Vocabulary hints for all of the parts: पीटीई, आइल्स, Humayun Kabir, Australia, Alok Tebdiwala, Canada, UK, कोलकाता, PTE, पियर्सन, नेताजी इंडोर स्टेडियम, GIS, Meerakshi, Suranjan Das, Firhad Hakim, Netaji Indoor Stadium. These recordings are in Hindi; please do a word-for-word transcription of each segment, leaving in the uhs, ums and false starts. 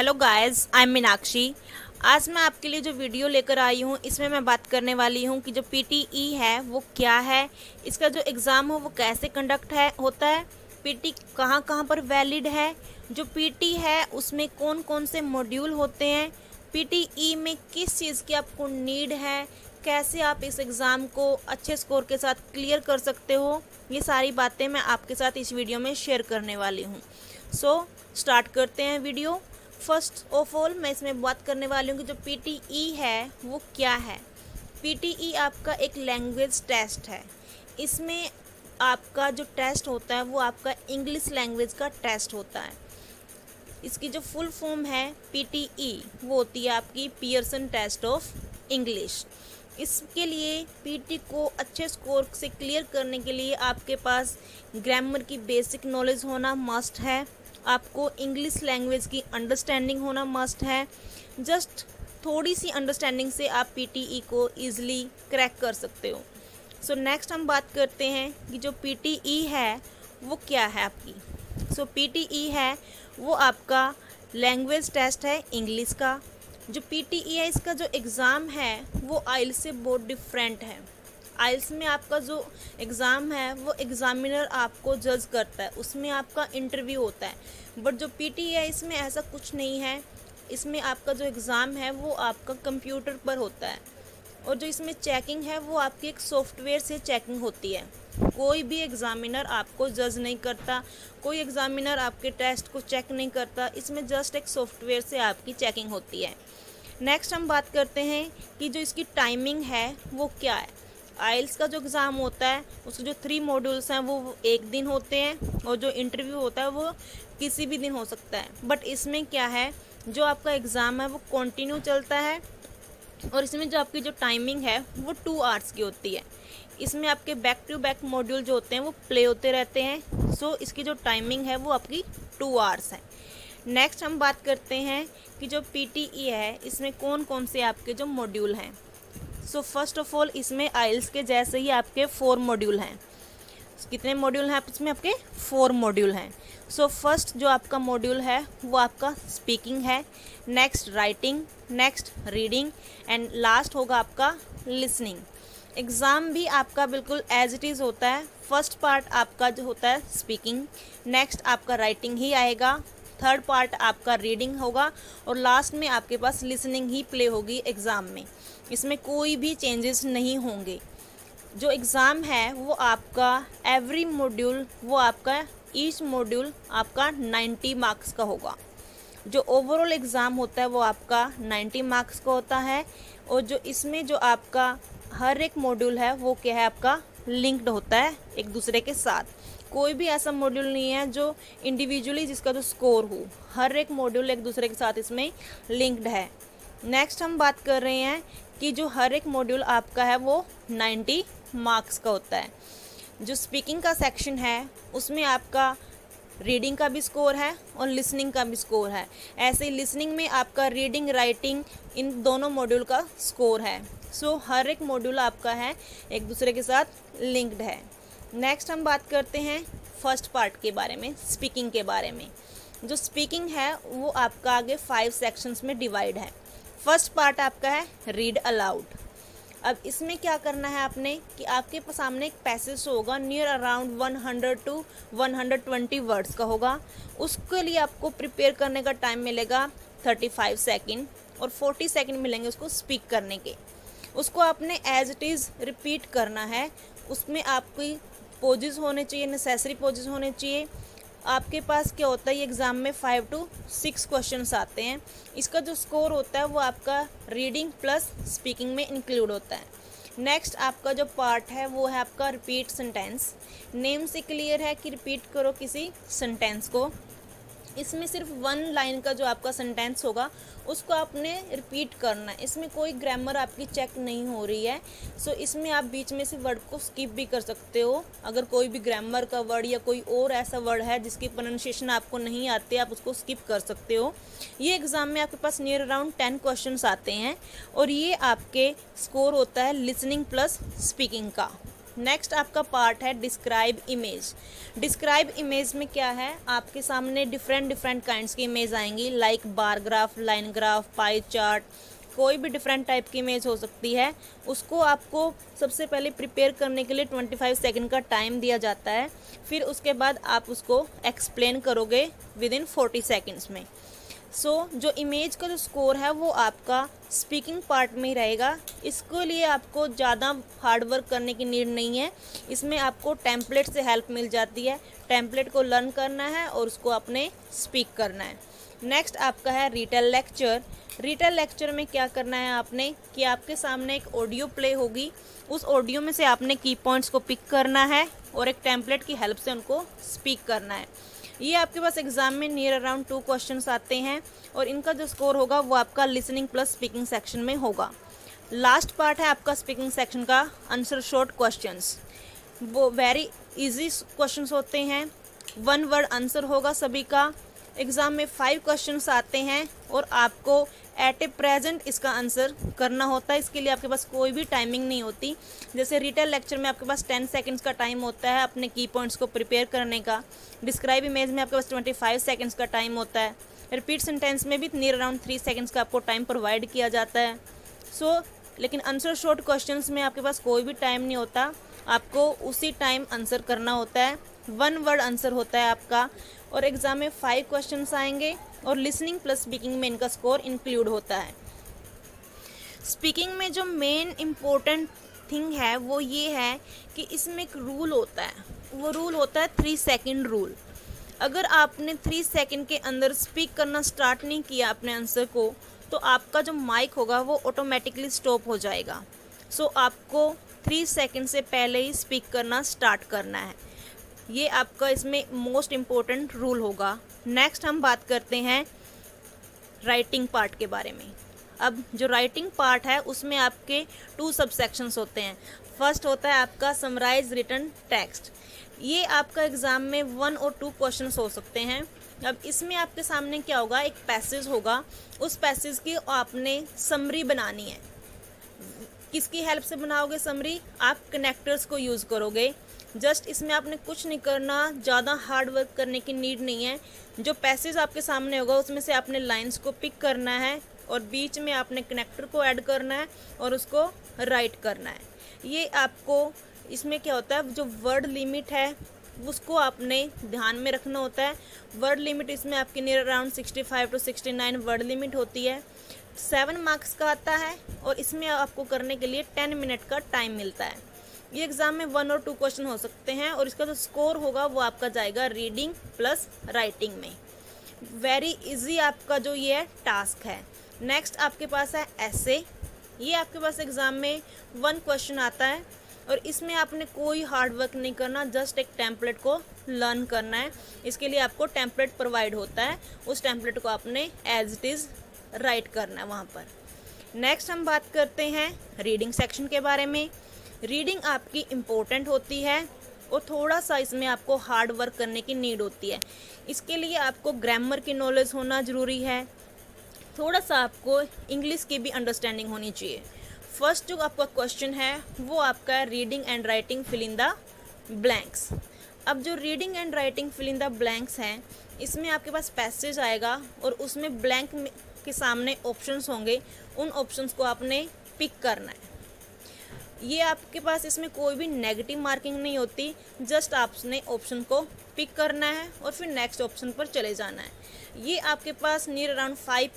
Hello guys, I am Meenakshi. आज मैं आपके लिए जो वीडियो लेकर आई हूँ इसमें मैं बात करने वाली हूँ कि जो पीटीई है वो क्या है, इसका जो एग्ज़ाम हो वो कैसे कंडक्ट है होता है, पीटी कहाँ कहाँ पर वैलिड है, जो पीटी है उसमें कौन कौन से मॉड्यूल होते हैं, पीटीई में किस चीज़ की आपको नीड है, कैसे आप इस एग्ज़ाम को अच्छे स्कोर के साथ क्लियर कर सकते हो, ये सारी बातें मैं आपके साथ इस वीडियो में शेयर करने वाली हूँ। सो स्टार्ट करते हैं वीडियो। फर्स्ट ऑफ ऑल मैं इसमें बात करने वाली हूँ कि जो पीटीई है वो क्या है। पीटीई आपका एक लैंग्वेज टेस्ट है। इसमें आपका जो टेस्ट होता है वो आपका इंग्लिश लैंग्वेज का टेस्ट होता है। इसकी जो फुल फॉर्म है पीटीई, वो होती है आपकी पियर्सन टेस्ट ऑफ इंग्लिश। इसके लिए पीटी को अच्छे स्कोर से क्लियर करने के लिए आपके पास ग्रामर की बेसिक नॉलेज होना मस्ट है, आपको इंग्लिश लैंग्वेज की अंडरस्टैंडिंग होना मस्ट है। जस्ट थोड़ी सी अंडरस्टैंडिंग से आप पीटीई को ईजिली क्रैक कर सकते हो। सो so, नेक्स्ट हम बात करते हैं कि जो पीटीई है वो क्या है आपकी। सो so, पीटीई है वो आपका लैंग्वेज टेस्ट है इंग्लिश का। जो पीटीई है इसका जो एग्ज़ाम है वो आइल्स से बहुत डिफरेंट है। आइल्स में आपका जो एग्ज़ाम है वो एग्ज़ामिनर आपको जज करता है, उसमें आपका इंटरव्यू होता है। बट जो पीटीई है इसमें ऐसा कुछ नहीं है। इसमें आपका जो एग्ज़ाम है वो आपका कंप्यूटर पर होता है, और जो इसमें चेकिंग है वो आपकी एक सॉफ्टवेयर से चेकिंग होती है। कोई भी एग्ज़ामिनर आपको जज नहीं करता, कोई एग्ज़ामिनर आपके टेस्ट को चेक नहीं करता। इसमें जस्ट एक सॉफ्टवेयर से आपकी चेकिंग होती है। नेक्स्ट हम बात करते हैं कि जो इसकी टाइमिंग है वो क्या है। आइल्स का जो एग्ज़ाम होता है उसके जो थ्री मॉड्यूल्स हैं वो एक दिन होते हैं, और जो इंटरव्यू होता है वो किसी भी दिन हो सकता है। बट इसमें क्या है, जो आपका एग्ज़ाम है वो कंटिन्यू चलता है, और इसमें जो आपकी जो टाइमिंग है वो टू आवर्स की होती है। इसमें आपके बैक टू बैक मॉड्यूल जो होते हैं वो प्ले होते रहते हैं। सो इसकी जो टाइमिंग है वो आपकी टू आवर्स है। नेक्स्ट हम बात करते हैं कि जो पीटीई है इसमें कौन कौन से आपके जो मॉड्यूल हैं। सो फर्स्ट ऑफ ऑल इसमें आइल्स के जैसे ही आपके फोर मॉड्यूल हैं। कितने मॉड्यूल हैं आप इसमें? आपके फोर मॉड्यूल हैं। सो फर्स्ट जो आपका मॉड्यूल है वो आपका स्पीकिंग है, next writing, next reading, and last होगा आपका लिसनिंग। एग्ज़ाम भी आपका बिल्कुल एज इट इज़ होता है। फर्स्ट पार्ट आपका जो होता है स्पीकिंग, नेक्स्ट आपका राइटिंग ही आएगा, थर्ड पार्ट आपका रीडिंग होगा, और लास्ट में आपके पास लिसनिंग ही प्ले होगी एग्ज़ाम में। इसमें कोई भी चेंजेस नहीं होंगे। जो एग्ज़ाम है वो आपका एवरी मॉड्यूल, वो आपका ईच मॉड्यूल आपका नाइन्टी मार्क्स का होगा। जो ओवरऑल एग्ज़ाम होता है वो आपका नाइन्टी मार्क्स का होता है, और जो इसमें जो आपका हर एक मॉड्यूल है वो क्या है, आपका लिंक्ड होता है एक दूसरे के साथ। कोई भी ऐसा मॉड्यूल नहीं है जो इंडिविजुअली जिसका जो स्कोर हो, हर एक मॉड्यूल एक दूसरे के साथ इसमें लिंक्ड है। नेक्स्ट हम बात कर रहे हैं कि जो हर एक मॉड्यूल आपका है वो नाइन्टी मार्क्स का होता है। जो स्पीकिंग का सेक्शन है उसमें आपका रीडिंग का भी स्कोर है और लिसनिंग का भी स्कोर है। ऐसे ही लिसनिंग में आपका रीडिंग, राइटिंग, इन दोनों मॉड्यूल का स्कोर है। सो हर एक मॉड्यूल आपका है एक दूसरे के साथ लिंक्ड है। नेक्स्ट हम बात करते हैं फर्स्ट पार्ट के बारे में, स्पीकिंग के बारे में। जो स्पीकिंग है वो आपका आगे फाइव सेक्शंस में डिवाइड है। फर्स्ट पार्ट आपका है रीड अलाउड। अब इसमें क्या करना है आपने कि आपके सामने एक पैसेज होगा, near around hundred to one hundred twenty words का होगा। उसके लिए आपको प्रिपेयर करने का टाइम मिलेगा थर्टी फाइव सेकंड, और फोर्टी सेकंड मिलेंगे उसको स्पीक करने के। उसको आपने एज इट इज़ रिपीट करना है। उसमें आपकी पोजेस होने चाहिए, नेसेसरी पोजेस होने चाहिए। आपके पास क्या होता है, ये एग्ज़ाम में फाइव टू सिक्स क्वेश्चंस आते हैं। इसका जो स्कोर होता है वो आपका रीडिंग प्लस स्पीकिंग में इंक्लूड होता है। नेक्स्ट आपका जो पार्ट है वो है आपका रिपीट सेंटेंस। नेम से क्लियर है कि रिपीट करो किसी सेंटेंस को। इसमें सिर्फ वन लाइन का जो आपका सेंटेंस होगा उसको आपने रिपीट करना है। इसमें कोई ग्रामर आपकी चेक नहीं हो रही है। सो इसमें आप बीच में से वर्ड को स्किप भी कर सकते हो। अगर कोई भी ग्रामर का वर्ड या कोई और ऐसा वर्ड है जिसकी प्रोनाउंसिएशन आपको नहीं आती, आप उसको स्किप कर सकते हो। ये एग्ज़ाम में आपके पास नियर अराउंड टेन क्वेश्चंस आते हैं, और ये आपके स्कोर होता है लिसनिंग प्लस स्पीकिंग का। नेक्स्ट आपका पार्ट है डिस्क्राइब इमेज। डिस्क्राइब इमेज में क्या है, आपके सामने डिफरेंट डिफरेंट काइंड्स की इमेज आएंगी, like bar graph, line graph, pie chart, कोई भी डिफरेंट टाइप की इमेज हो सकती है। उसको आपको सबसे पहले प्रिपेयर करने के लिए पच्चीस सेकंड का टाइम दिया जाता है, फिर उसके बाद आप उसको एक्सप्लेन करोगे विद इन चालीस सेकंड्स में। सो so, जो इमेज का जो स्कोर है वो आपका स्पीकिंग पार्ट में ही रहेगा। इसके लिए आपको ज़्यादा हार्ड वर्क करने की नीड नहीं है, इसमें आपको टेम्पलेट से हेल्प मिल जाती है। टेम्पलेट को लर्न करना है और उसको अपने स्पीक करना है। नेक्स्ट आपका है रिटेल लेक्चर। रिटेल लेक्चर में क्या करना है आपने कि आपके सामने एक ऑडियो प्ले होगी, उस ऑडियो में से आपने की पॉइंट्स को पिक करना है और एक टेम्पलेट की हेल्प से उनको स्पीक करना है। ये आपके पास एग्जाम में नियर अराउंड टू क्वेश्चंस आते हैं और इनका जो स्कोर होगा वो आपका लिसनिंग प्लस स्पीकिंग सेक्शन में होगा। लास्ट पार्ट है आपका स्पीकिंग सेक्शन का आंसर शॉर्ट क्वेश्चंस। वो वेरी इजी क्वेश्चंस होते हैं, वन वर्ड आंसर होगा सभी का। एग्ज़ाम में फाइव क्वेश्चंस आते हैं और आपको एट ए प्रेजेंट इसका आंसर करना होता है। इसके लिए आपके पास कोई भी टाइमिंग नहीं होती। जैसे रिटेल लेक्चर में आपके पास टेन सेकंड्स का टाइम होता है अपने की पॉइंट्स को प्रिपेयर करने का, डिस्क्राइब इमेज में आपके पास ट्वेंटी फाइव सेकेंड्स का टाइम होता है, रिपीट सेंटेंस में भी नियर अराउंड थ्री सेकेंड्स का आपको टाइम प्रोवाइड किया जाता है। सो so, लेकिन आंसर शॉर्ट क्वेश्चंस में आपके पास कोई भी टाइम नहीं होता, आपको उसी टाइम आंसर करना होता है। वन वर्ड आंसर होता है आपका और एग्ज़ाम में फाइव क्वेश्चंस आएंगे और लिसनिंग प्लस स्पीकिंग में इनका स्कोर इंक्लूड होता है। स्पीकिंग में जो मेन इम्पोर्टेंट थिंग है वो ये है कि इसमें एक रूल होता है, वो रूल होता है थ्री सेकंड रूल। अगर आपने थ्री सेकंड के अंदर स्पीक करना स्टार्ट नहीं किया अपने आंसर को, तो आपका जो माइक होगा वो ऑटोमेटिकली स्टॉप हो जाएगा। सो so, आपको थ्री सेकंड से पहले ही स्पीक करना स्टार्ट करना है। ये आपका इसमें मोस्ट इम्पोर्टेंट रूल होगा। नेक्स्ट हम बात करते हैं राइटिंग पार्ट के बारे में। अब जो राइटिंग पार्ट है उसमें आपके टू सब सेक्शंस होते हैं। फर्स्ट होता है आपका समराइज रिटन टेक्स्ट। ये आपका एग्ज़ाम में वन और टू क्वेश्चंस हो सकते हैं। अब इसमें आपके सामने क्या होगा, एक पैसेज होगा, उस पैसेज की आपने समरी बनानी है। किसकी हेल्प से बनाओगे समरी? आप कनेक्टर्स को यूज़ करोगे। जस्ट इसमें आपने कुछ नहीं करना, ज़्यादा हार्ड वर्क करने की नीड नहीं है। जो पैसेज आपके सामने होगा उसमें से आपने लाइंस को पिक करना है और बीच में आपने कनेक्टर को ऐड करना है और उसको राइट करना है। ये आपको इसमें क्या होता है, जो वर्ड लिमिट है उसको आपने ध्यान में रखना होता है। वर्ड लिमिट इसमें आपकी near around sixty five to sixty nine word limit होती है। सेवन मार्क्स का आता है और इसमें आपको करने के लिए टेन मिनट का टाइम मिलता है। ये एग्ज़ाम में वन और टू क्वेश्चन हो सकते हैं और इसका जो स्कोर होगा वो आपका जाएगा रीडिंग प्लस राइटिंग में। वेरी इजी आपका जो ये है टास्क है। नेक्स्ट आपके पास है एसे। ये आपके पास एग्ज़ाम में वन क्वेश्चन आता है और इसमें आपने कोई हार्ड वर्क नहीं करना, जस्ट एक टेम्पलेट को लर्न करना है। इसके लिए आपको टेम्पलेट प्रोवाइड होता है, उस टेम्पलेट को आपने एज इट इज़ राइट करना है वहाँ पर। नेक्स्ट हम बात करते हैं रीडिंग सेक्शन के बारे में। रीडिंग आपकी इम्पोर्टेंट होती है और थोड़ा सा इसमें आपको हार्ड वर्क करने की नीड होती है। इसके लिए आपको ग्रामर की नॉलेज होना ज़रूरी है, थोड़ा सा आपको इंग्लिश की भी अंडरस्टैंडिंग होनी चाहिए। फर्स्ट जो आपका क्वेश्चन है वो आपका है reading and writing fill in the blanks. अब जो reading and writing fill in the blanks हैं, इसमें आपके पास पैसेज आएगा और उसमें ब्लैंक के सामने ऑप्शंस होंगे, उन ऑप्शंस को आपने पिक करना है। ये आपके पास इसमें कोई भी नेगेटिव मार्किंग नहीं होती, जस्ट आपने ऑप्शन को पिक करना है और फिर नेक्स्ट ऑप्शन पर चले जाना है। ये आपके पास नियर अराउंड फाइव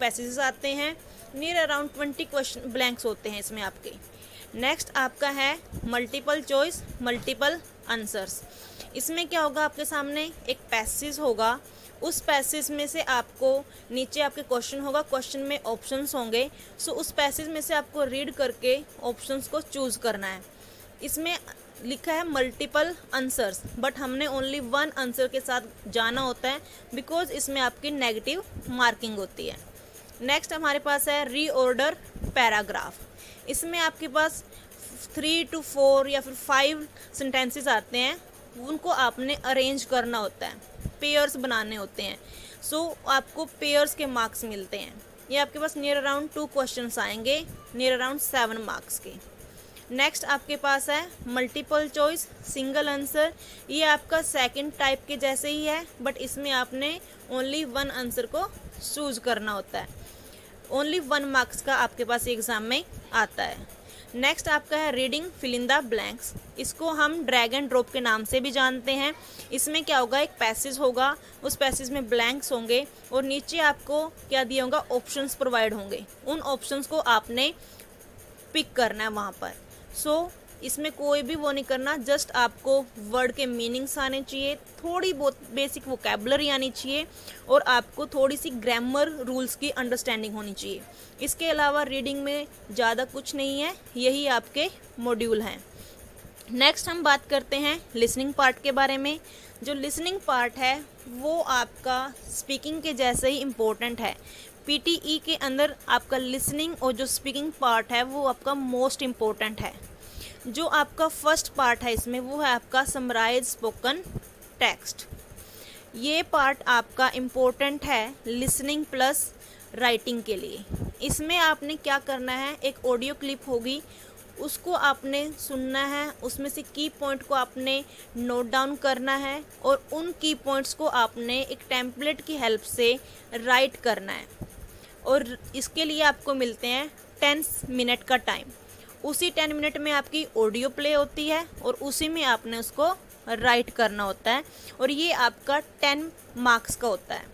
पैसेजेस आते हैं, near around twenty question blanks होते हैं इसमें आपके। नेक्स्ट आपका है मल्टीपल चॉइस मल्टीपल आंसर्स। इसमें क्या होगा, आपके सामने एक पैसेज होगा, उस पैसेज में से आपको नीचे आपके क्वेश्चन होगा, क्वेश्चन में ऑप्शंस होंगे। सो उस पैसेज में से आपको रीड करके ऑप्शंस को चूज़ करना है। इसमें लिखा है मल्टीपल आंसर्स, बट हमने ओनली वन आंसर के साथ जाना होता है बिकॉज इसमें आपकी नेगेटिव मार्किंग होती है। नेक्स्ट हमारे पास है रीऑर्डर पैराग्राफ। इसमें आपके पास थ्री टू फोर या फिर फाइव सेंटेंसेस आते हैं, उनको आपने अरेंज करना होता है, पेयर्स बनाने होते हैं। सो so, आपको पेयर्स के मार्क्स मिलते हैं। ये आपके पास नियर अराउंड टू क्वेश्चंस आएंगे, नियर अराउंड सेवन मार्क्स के। नेक्स्ट आपके पास है मल्टीपल चॉइस सिंगल आंसर, ये आपका सेकंड टाइप के जैसे ही है बट इसमें आपने ओनली वन आंसर को चूज करना होता है। ओनली वन मार्क्स का आपके पास एग्ज़ाम में आता है। नेक्स्ट आपका है reading fill in the blanks, इसको हम ड्रैग एंड ड्रॉप के नाम से भी जानते हैं। इसमें क्या होगा, एक पैसेज होगा, उस पैसेज में ब्लैंक्स होंगे और नीचे आपको क्या दिया होगा, ऑप्शंस प्रोवाइड होंगे, उन ऑप्शंस को आपने पिक करना है वहाँ पर। सो so, इसमें कोई भी वो नहीं करना, जस्ट आपको वर्ड के मीनिंग्स आने चाहिए, थोड़ी बहुत बेसिक वोकेबलरी आनी चाहिए और आपको थोड़ी सी ग्रामर रूल्स की अंडरस्टैंडिंग होनी चाहिए। इसके अलावा रीडिंग में ज़्यादा कुछ नहीं है, यही आपके मॉड्यूल हैं। नेक्स्ट हम बात करते हैं लिसनिंग पार्ट के बारे में। जो लिसनिंग पार्ट है वो आपका स्पीकिंग के जैसे ही इम्पोर्टेंट है। पीटीई के अंदर आपका लिसनिंग और जो स्पीकिंग पार्ट है वो आपका मोस्ट इम्पोर्टेंट है। जो आपका फर्स्ट पार्ट है इसमें वो है आपका समराइज स्पोकन टेक्स्ट। ये पार्ट आपका इम्पोर्टेंट है लिसनिंग प्लस राइटिंग के लिए। इसमें आपने क्या करना है, एक ऑडियो क्लिप होगी उसको आपने सुनना है, उसमें से की पॉइंट को आपने नोट डाउन करना है और उन की पॉइंट्स को आपने एक टेम्पलेट की हेल्प से राइट करना है। और इसके लिए आपको मिलते हैं टेन मिनट का टाइम। उसी टेन मिनट में आपकी ऑडियो प्ले होती है और उसी में आपने उसको राइट करना होता है और ये आपका टेन मार्क्स का होता है।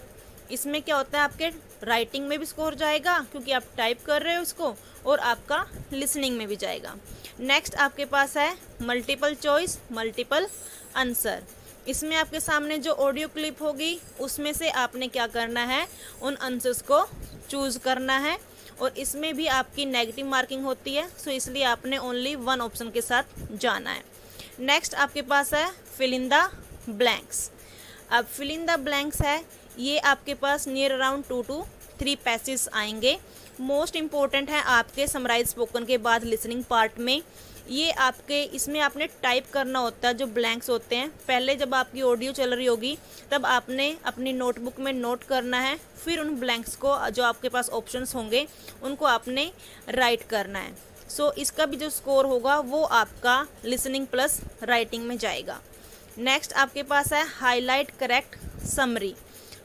इसमें क्या होता है, आपके राइटिंग में भी स्कोर जाएगा क्योंकि आप टाइप कर रहे हो उसको, और आपका लिसनिंग में भी जाएगा। नेक्स्ट आपके पास है मल्टीपल चॉइस मल्टीपल आंसर। इसमें आपके सामने जो ऑडियो क्लिप होगी उसमें से आपने क्या करना है, उन आंसर्स को चूज़ करना है और इसमें भी आपकी नेगेटिव मार्किंग होती है, सो इसलिए आपने ओनली वन ऑप्शन के साथ जाना है। नेक्स्ट आपके पास है फिल इन द ब्लैंक्स। अब फिल इन द ब्लैंक्स है, ये आपके पास near around two two three passage आएंगे। मोस्ट इम्पोर्टेंट है आपके समराइज स्पोकन के बाद लिसनिंग पार्ट में। ये आपके इसमें आपने टाइप करना होता है जो ब्लैंक्स होते हैं। पहले जब आपकी ऑडियो चल रही होगी तब आपने अपनी नोटबुक में नोट करना है, फिर उन ब्लैंक्स को जो आपके पास ऑप्शंस होंगे उनको आपने राइट करना है। सो so, इसका भी जो स्कोर होगा वो आपका लिसनिंग प्लस राइटिंग में जाएगा। नेक्स्ट आपके पास है हाईलाइट करेक्ट समरी।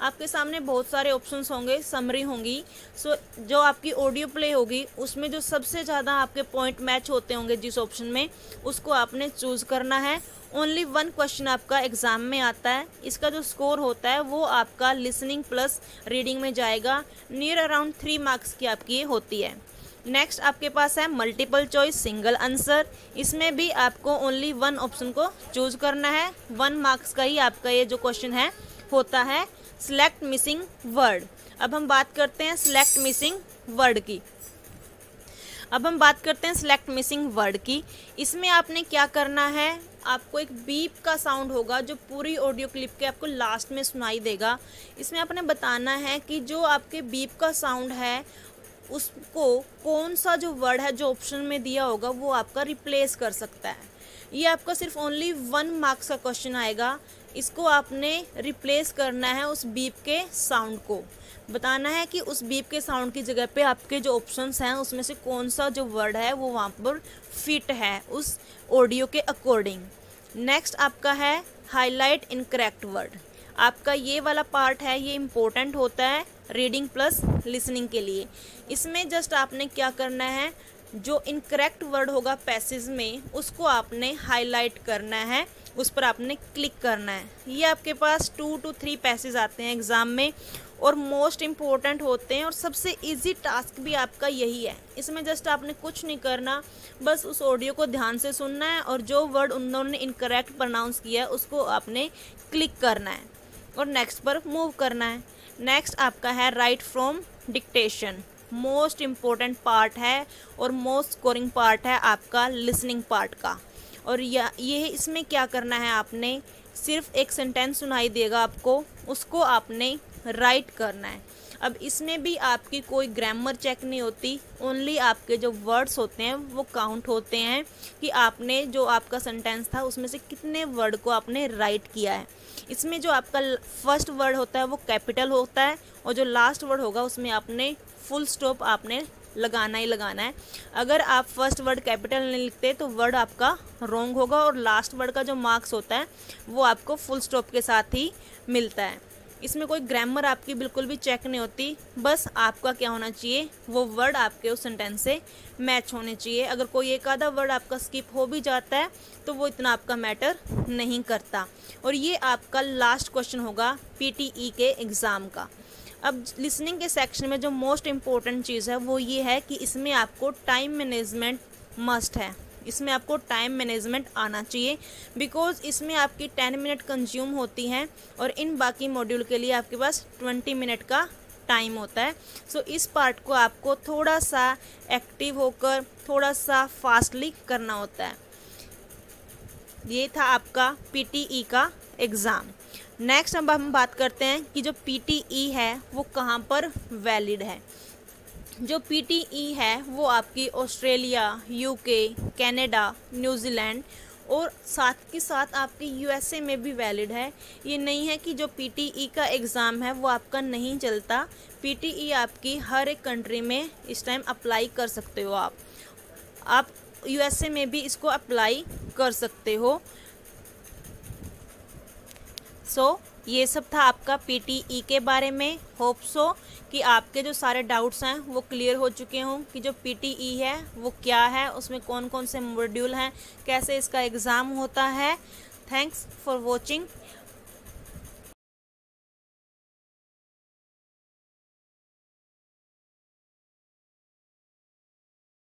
आपके सामने बहुत सारे ऑप्शंस होंगे, समरी होंगी। सो so, जो आपकी ऑडियो प्ले होगी उसमें जो सबसे ज़्यादा आपके पॉइंट मैच होते होंगे जिस ऑप्शन में, उसको आपने चूज करना है। ओनली वन क्वेश्चन आपका एग्ज़ाम में आता है। इसका जो स्कोर होता है वो आपका लिसनिंग प्लस रीडिंग में जाएगा। नियर अराउंड थ्री मार्क्स की आपकी ये होती है। नेक्स्ट आपके पास है मल्टीपल चॉइस सिंगल आंसर। इसमें भी आपको ओनली वन ऑप्शन को चूज करना है। वन मार्क्स का ही आपका ये जो क्वेश्चन है होता है। Select missing word. अब हम बात करते हैं सेलेक्ट मिसिंग वर्ड की अब हम बात करते हैं सेलेक्ट मिसिंग वर्ड की इसमें आपने क्या करना है, आपको एक बीप का साउंड होगा जो पूरी ऑडियो क्लिप के आपको लास्ट में सुनाई देगा। इसमें आपने बताना है कि जो आपके बीप का साउंड है उसको कौन सा जो वर्ड है जो ऑप्शन में दिया होगा वो आपका रिप्लेस कर सकता है। ये आपका सिर्फ ओनली वन मार्क्स का क्वेश्चन आएगा। इसको आपने रिप्लेस करना है उस बीप के साउंड को। बताना है कि उस बीप के साउंड की जगह पे आपके जो ऑप्शंस हैं उसमें से कौन सा जो वर्ड है वो वहाँ पर फिट है उस ऑडियो के अकॉर्डिंग। नेक्स्ट आपका है हाईलाइट इनकरेक्ट वर्ड। आपका ये वाला पार्ट है, ये इम्पोर्टेंट होता है रीडिंग प्लस लिसनिंग के लिए। इसमें जस्ट आपने क्या करना है, जो इनकरेक्ट वर्ड होगा पैसेज में उसको आपने हाईलाइट करना है, उस पर आपने क्लिक करना है। ये आपके पास टू टू थ्री पैसेज आते हैं एग्ज़ाम में और मोस्ट इम्पोर्टेंट होते हैं और सबसे इजी टास्क भी आपका यही है। इसमें जस्ट आपने कुछ नहीं करना, बस उस ऑडियो को ध्यान से सुनना है और जो वर्ड उन्होंने इनकरेक्ट प्रोनाउंस किया है उसको आपने क्लिक करना है और नेक्स्ट पर मूव करना है। नेक्स्ट आपका है write from dictation. Most important part है और मोस्ट स्कोरिंग पार्ट है आपका लिसनिंग पार्ट का। और यह ये इसमें क्या करना है, आपने सिर्फ एक सेंटेंस सुनाई देगा आपको, उसको आपने राइट करना है। अब इसमें भी आपकी कोई ग्रामर चेक नहीं होती, ओनली आपके जो वर्ड्स होते हैं वो काउंट होते हैं कि आपने जो आपका सेंटेंस था उसमें से कितने वर्ड को आपने राइट किया है। इसमें जो आपका फर्स्ट वर्ड होता है वो कैपिटल होता है और जो लास्ट वर्ड होगा उसमें आपने फुल स्टॉप आपने लगाना ही लगाना है। अगर आप फर्स्ट वर्ड कैपिटल नहीं लिखते तो वर्ड आपका रॉन्ग होगा और लास्ट वर्ड का जो मार्क्स होता है वो आपको फुल स्टॉप के साथ ही मिलता है। इसमें कोई ग्रामर आपकी बिल्कुल भी चेक नहीं होती, बस आपका क्या होना चाहिए, वो वर्ड आपके उस सेंटेंस से मैच होने चाहिए। अगर कोई एक आधा वर्ड आपका स्किप हो भी जाता है तो वो इतना आपका मैटर नहीं करता। और ये आपका लास्ट क्वेश्चन होगा पीटीई के एग्ज़ाम का। अब लिसनिंग के सेक्शन में जो मोस्ट इम्पॉर्टेंट चीज़ है वो ये है कि इसमें आपको टाइम मैनेजमेंट मस्ट है, इसमें आपको टाइम मैनेजमेंट आना चाहिए, बिकॉज इसमें आपकी टेन मिनट कंज्यूम होती हैं और इन बाकी मॉड्यूल के लिए आपके पास ट्वेंटी मिनट का टाइम होता है। सो so, इस पार्ट को आपको थोड़ा सा एक्टिव होकर थोड़ा सा फास्टली करना होता है। ये था आपका पीटीई का एग्ज़ाम। नेक्स्ट अब हम बात करते हैं कि जो पीटीई है वो कहाँ पर वैलिड है। जो पीटीई है वो आपकी ऑस्ट्रेलिया, यूके, कनाडा, न्यूजीलैंड और साथ के साथ आपके यूएसए में भी वैलिड है। ये नहीं है कि जो पीटीई का एग्ज़ाम है वो आपका नहीं चलता। पीटीई आपकी हर एक कंट्री में इस टाइम अप्लाई कर सकते हो। आप आप यूएसए में भी इसको अप्लाई कर सकते हो। सो so, ये सब था आपका पीटीई के बारे में। होप सो कि आपके जो सारे डाउट्स हैं वो क्लियर हो चुके हों कि जो पीटीई है वो क्या है, उसमें कौन कौन से मॉड्यूल हैं, कैसे इसका एग्ज़ाम होता है। Thanks for watching.